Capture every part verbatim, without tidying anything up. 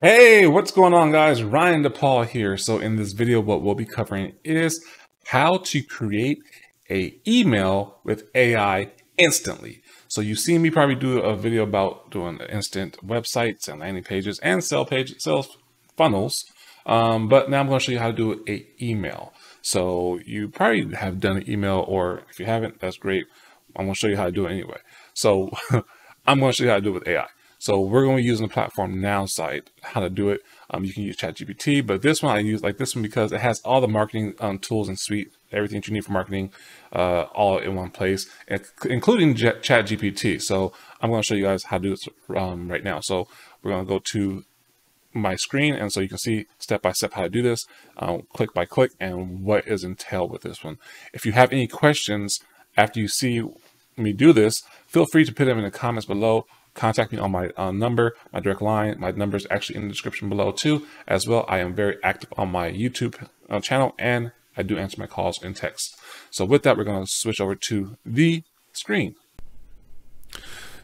Hey, what's going on, guys? Ryan DePaul here. So in this video, what we'll be covering is how to create a email with A I instantly. So you've seen me probably do a video about doing instant websites and landing pages and sales page sales funnels. Um, but now I'm going to show you how to do an email. So you probably have done an email, or if you haven't, that's great. I'm going to show you how to do it anyway. So I'm going to show you how to do it with A I. So we're going to be using the platform Nowsite, how to do it. Um, you can use ChatGPT, but this one I use like this one because it has all the marketing um, tools and suite, everything that you need for marketing, uh, all in one place, including ChatGPT. So I'm going to show you guys how to do this um, right now. So we're going to go to my screen, and so you can see step by step how to do this, um, click by click, and what is entailed with this one. If you have any questions after you see me do this, feel free to put them in the comments below. Contact me on my uh, number, my direct line. My number is actually in the description below too. As well, I am very active on my YouTube uh, channel, and I do answer my calls and texts. So with that, we're going to switch over to the screen.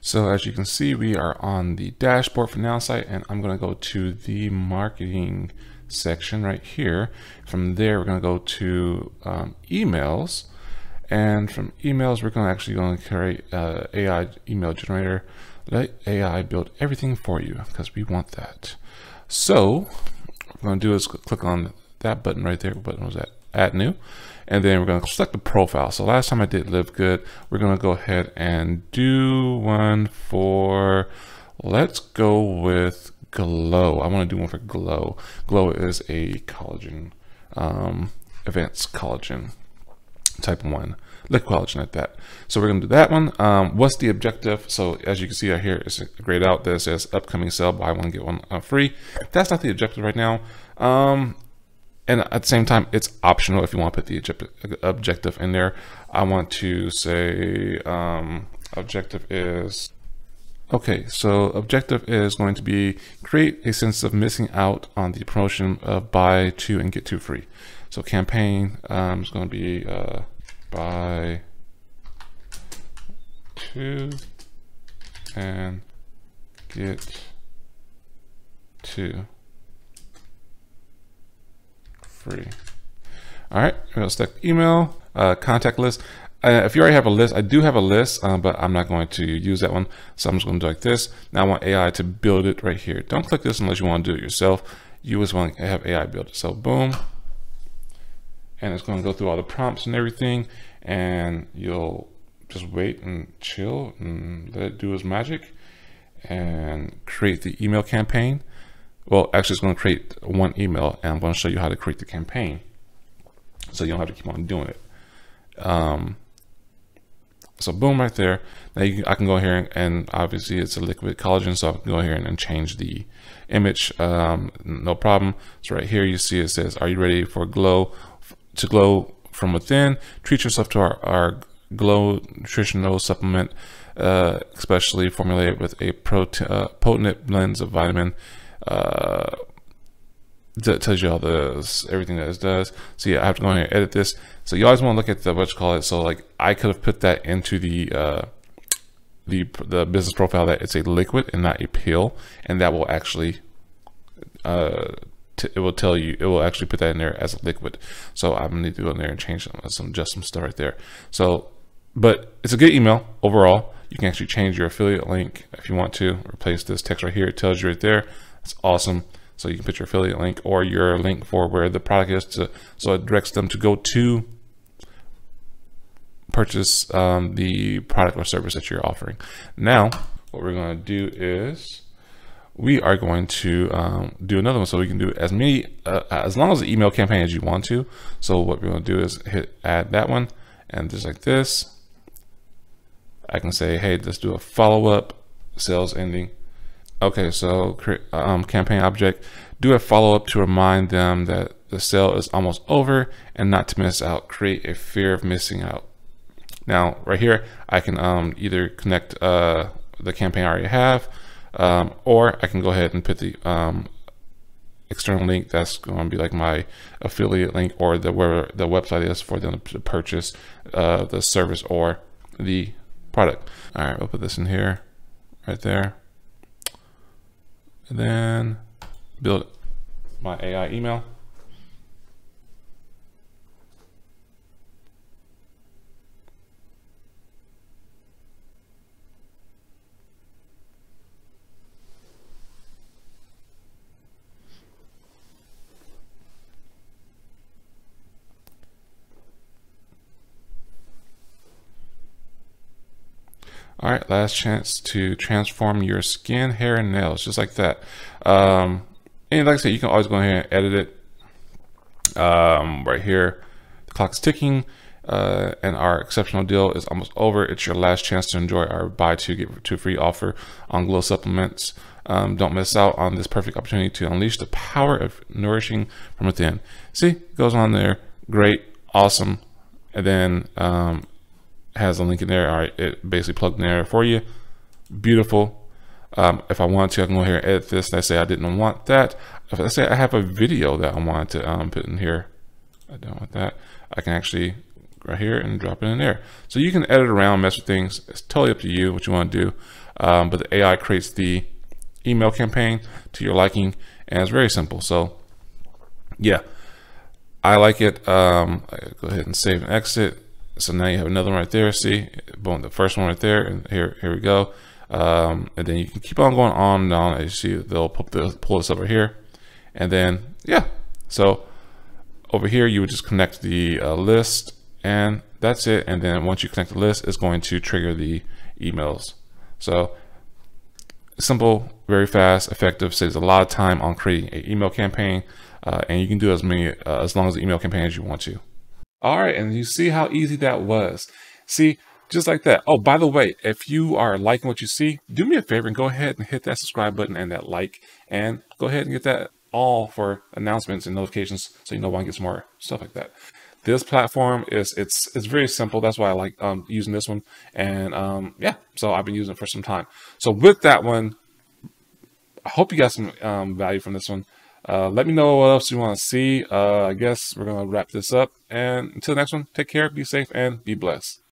So as you can see, we are on the dashboard for Nowsite, and I'm going to go to the marketing section right here. From there, we're going to go to um, emails. And from emails, we're going to actually going to create uh, A I email generator. Let A I build everything for you because we want that. So what we're going to do is click on that button right there. What button was that? Add new. And then we're going to select the profile. So last time I did LiveGood. We're going to go ahead and do one for, let's go with Glow. I want to do one for Glow. Glow is a collagen, um, events collagen. Type one liquid collagen like that. So we're going to do that one. Um, what's the objective? So as you can see right here, it's grayed out. This says upcoming sale, buy one get one uh, free. That's not the objective right now. Um, and at the same time, it's optional if you want to put the objective in there. I want to say um, objective is okay. So objective is going to be create a sense of missing out on the promotion of buy two and get two free. So campaign um, is going to be uh, buy two and get two free. All right, we're going to select email, uh, contact list. Uh, if you already have a list, I do have a list, uh, but I'm not going to use that one. So I'm just going to do like this. Now I want A I to build it right here. Don't click this unless you want to do it yourself. You just want to have A I build it. So boom. And it's going to go through all the prompts and everything, and you'll just wait and chill and let it do its magic and create the email campaign. Well, actually, it's going to create one email, and I'm going to show you how to create the campaign so you don't have to keep on doing it. Um, so boom, right there. Now you can, I can go here, and, and obviously it's a liquid collagen, so I can go here and, and change the image. Um, no problem. So right here, you see it says, "Are you ready for Glow? To glow from within, treat yourself to our, our Glow nutritional supplement, uh, especially formulated with a protein, uh, potent blends of vitamin." Uh, that tells you all this, everything that it does. So yeah, I have to go in here and edit this. So you always want to look at the what you call it. So like I could have put that into the uh, the the business profile that it's a liquid and not a pill, and that will actually. Uh, it will tell you, it will actually put that in there as a liquid. So I'm going to go in there and change some, some, just some stuff right there. So, but it's a good email overall. You can actually change your affiliate link if you want to. Replace this text right here. It tells you right there. It's awesome. So you can put your affiliate link or your link for where the product is to, so it directs them to go to purchase um, the product or service that you're offering. Now, what we're going to do is, we are going to um, do another one, so we can do as many, uh, as long as the email campaign as you want to. So what we're going to do is hit add that one, and just like this, I can say, hey, let's do a follow-up sales ending. Okay, so um, campaign object, do a follow-up to remind them that the sale is almost over and not to miss out, create a fear of missing out. Now, right here, I can um, either connect uh, the campaign I already have, Um, or I can go ahead and put the um, external link that's going to be like my affiliate link or the where the website is for them to purchase uh, the service or the product. All right, we'll put this in here, right there, and then build my A I email. All right, last chance to transform your skin, hair, and nails, just like that. Um, and like I said, you can always go ahead and edit it. Um, right here, the clock's ticking, uh, and our exceptional deal is almost over. It's your last chance to enjoy our buy two, get two free offer on Glow Supplements. Um, don't miss out on this perfect opportunity to unleash the power of nourishing from within. See, it goes on there, great, awesome, and then, um, has a link in there. All right, it basically plugged in there for you. Beautiful. Um, if I wanted to, I can go here and edit this. Let's say I didn't want that. If I say I have a video that I wanted to um, put in here, I don't want that. I can actually go right here and drop it in there. So you can edit around, mess with things. It's totally up to you what you want to do. Um, but the A I creates the email campaign to your liking, and it's very simple. So yeah, I like it. Um, I go ahead and save and exit. So now you have another one right there. See, boom, the first one right there, and here, here we go. Um, and then you can keep on going on and on. As you see, they'll pull, they'll pull this over here, and then yeah. So over here, you would just connect the uh, list, and that's it. And then once you connect the list, it's going to trigger the emails. So simple, very fast, effective. Saves a lot of time on creating an email campaign, uh, and you can do as many uh, as long as the email campaign as you want to. All right, and you see how easy that was. See, just like that. Oh, by the way, if you are liking what you see, do me a favor and go ahead and hit that subscribe button and that like, and go ahead and get that all for announcements and notifications so you know when I get some more stuff like that. This platform is, it's it's very simple. That's why I like um, using this one. And um, yeah, so I've been using it for some time. So with that one, I hope you got some um, value from this one. Uh, let me know what else you want to see. Uh, I guess we're going to wrap this up. And until the next one, take care, be safe, and be blessed.